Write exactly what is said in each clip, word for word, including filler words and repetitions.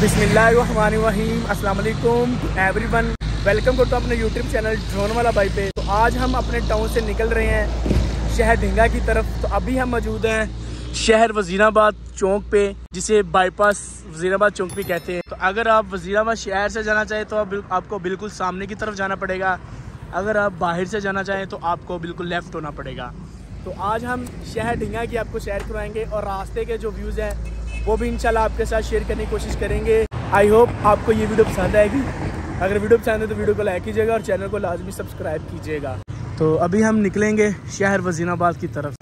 बिस्मिल्लाहिर्रहमानिर्रहीम अस्सलाम वालेकुम एवरीवन, वेलकम करता हूँ अपने यूट्यूब चैनल ड्रोन वाला भाई पे। तो आज हम अपने टाउन से निकल रहे हैं शहर ढेंगा की तरफ। तो अभी हम मौजूद हैं शहर वजीराबाद चौक पे, जिसे बाईपास वजीराबाद चौक भी कहते हैं। तो अगर आप वजीराबाद शहर से जाना चाहें तो आपको बिल्कुल सामने की तरफ जाना पड़ेगा, अगर आप बाहर से जाना चाहें तो आपको बिल्कुल लेफ़्ट होना पड़ेगा। तो आज हम शहर ढेंगा की आपको सैर करवाएंगे और रास्ते के जो व्यूज़ हैं वो भी इंशाल्लाह आपके साथ शेयर करने की कोशिश करेंगे। आई होप आपको ये वीडियो पसंद आएगी। अगर वीडियो पसंद है तो वीडियो को लाइक कीजिएगा और चैनल को लाजमी सब्सक्राइब कीजिएगा। तो अभी हम निकलेंगे शहर वजीराबाद की तरफ।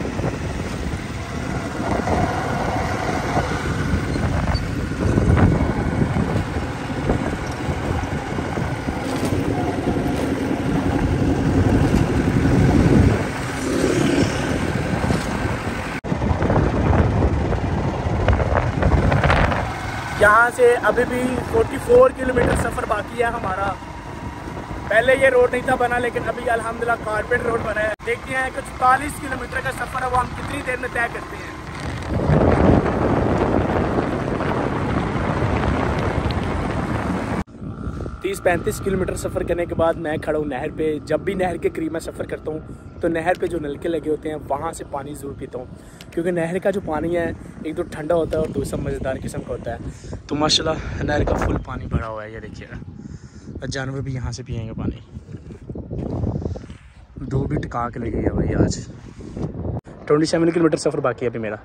यहाँ से अभी भी चौवालीस किलोमीटर सफ़र बाकी है हमारा। पहले ये रोड नहीं था बना, लेकिन अभी अल्हम्दुलिल्लाह कारपेट रोड बना है। देखते हैं कुछ चालीस किलोमीटर का सफ़र है वो हम कितनी देर में तय करते हैं। तीस पैंतीस किलोमीटर सफ़र करने के बाद मैं खड़ा हूँ नहर पे। जब भी नहर के करीब मैं सफ़र करता हूँ तो नहर पे जो नलके लगे होते हैं वहाँ से पानी ज़रूर पीता हूँ, क्योंकि नहर का जो पानी है एक तो ठंडा होता है और दूसरा मज़ेदार किस्म का होता है। तो माशाल्लाह नहर का फुल पानी भरा हुआ है, ये देखिएगा। जानवर भी यहाँ से पियेंगे पानी। दो भी टिका के लगी है भाई। आज ट्वेंटी सेवन किलोमीटर सफ़र बाकी है अभी मेरा।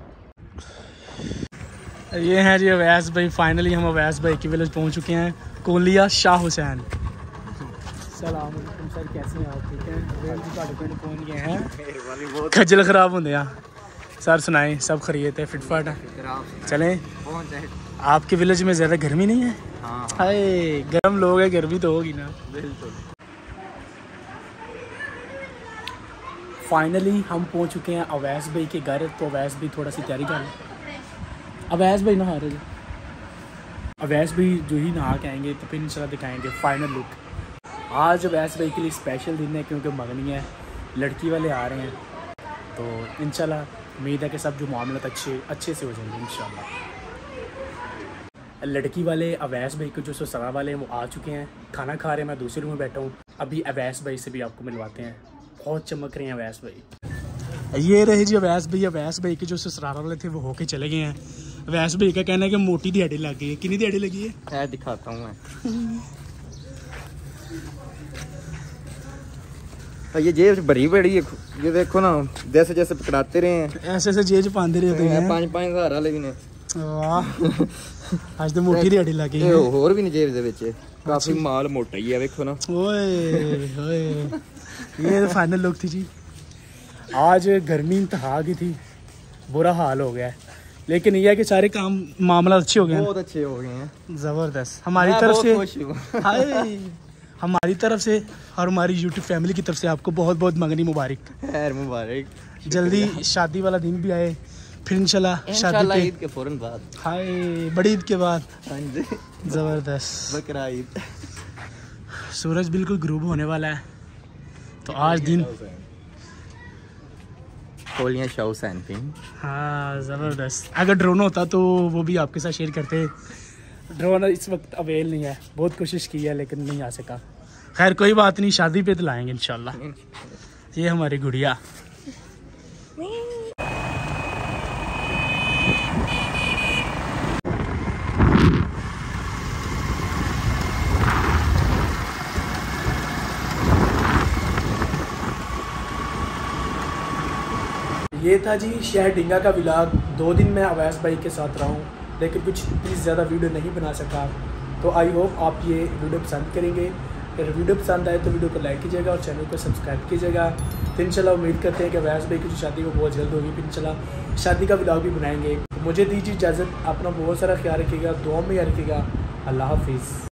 ये हैं जी ओवैस भाई। फाइनली हम ओवैस भाई के विलेज पहुँच चुके हैं, कोलिया शाह हुसैन। सलाम अलैकुम सर, कैसे हैं आप? ठीक है। फोन किए हैं, खजल खराब होंगे सर। सुनाए सब खरीद है, फिटफाट है? चलें, आपके विलेज में ज़्यादा गर्मी नहीं है? हाँ, अरे गर्म लोग है, गर्मी तो होगी ना। बिल्कुल। फाइनली हम पहुंच चुके हैं ओवैस भाई के घर। तो ओवैस भाई थोड़ा सी तैयारी कर लें। ओवैस भाई ना हारे, ओवैस भाई जो ही नहा के आएंगे तो फिर इंशाल्लाह दिखाएंगे फाइनल लुक। आज ओवैस भाई के लिए स्पेशल दिन है, क्योंकि मंगनी है, लड़की वाले आ रहे हैं। तो इंशाल्लाह उम्मीद है कि सब जो मामला अच्छे अच्छे से हो जाएंगे इंशाल्लाह। लड़की वाले ओवैस भाई के जो ससुराल वाले हैं वो आ चुके हैं, खाना खा रहे हैं। मैं दूसरे रूम में बैठा हूँ। अभी ओवैस भाई से भी आपको मिलवाते हैं। बहुत चमक रहे हैं ओवैस भाई। ये रहे जी ओवैस भाई। ओवैस भाई के जो ससुराल वाले थे वो होके चले गए हैं। वैस भाई का कहना है कि मोटी दिहाड़ी लग गई है। कितनी दिहाड़ी लगी है मैं दिखाता हूँ मैं। ये जेब भरी पड़ी है, ये देखो ना। जैसे जैसे पकड़ाते रहे हैं ऐसे ऐसे जेब पांदे रहते हैं। पांच पांच हजार वाले भी ने। वाह, आज तो मोटी दिहाड़ी लग गई है। और भी ने जेब दे विच काफी माल मोटा ही है, देखो ना। ओए ओए, ये फाइनल लुक थी जी। आज गर्मी इंतहा की थी, बुरा हाल हो गया, लेकिन यह है कि सारे काम मामला अच्छे हो गए हैं। बहुत अच्छे हो गए हैं, ज़बरदस्त। हमारी तरफ से हाय हमारी तरफ से और हमारी यूट्यूब फैमिली की तरफ से आपको बहुत बहुत मंगनी मुबारक। खैर मुबारक। जल्दी शादी वाला दिन भी आए, फिर इंशाल्लाह शादी ईद के फ़ौरन बाद। हाय बड़ी ईद के बाद। हाँ जी, ज़बरदस्त। बकरा ईद। सूरज बिल्कुल ग्रूब होने वाला है। तो आज दिन कोलिया शाह सैन पिंग। हाँ ज़बरदस्त। अगर ड्रोन होता तो वो भी आपके साथ शेयर करते। ड्रोन इस वक्त अवेल नहीं है, बहुत कोशिश की है लेकिन नहीं आ सका। खैर कोई बात नहीं, शादी पे तो लाएंगे इंशाल्लाह। ये हमारी गुड़िया। ये था जी शहर ढेंगा का व्लॉग। दो दिन मैं ओवैस भाई के साथ रहा हूँ, लेकिन कुछ इस ज़्यादा वीडियो नहीं बना सका। तो आई होप आप ये वीडियो पसंद करेंगे। अगर वीडियो पसंद आए तो वीडियो को लाइक कीजिएगा और चैनल को सब्सक्राइब कीजिएगा। तो इंशाल्लाह उम्मीद करते हैं कि ओवैस भाई की जो शादी वो बहुत जल्द होगी, फिर इंशाल्लाह शादी का व्लॉग भी बनाएंगे। मुझे दीजिए इजाज़त, अपना बहुत सारा ख्याल रखिएगा, दुआ में याद रखिएगा। अल्लाह हाफिज़।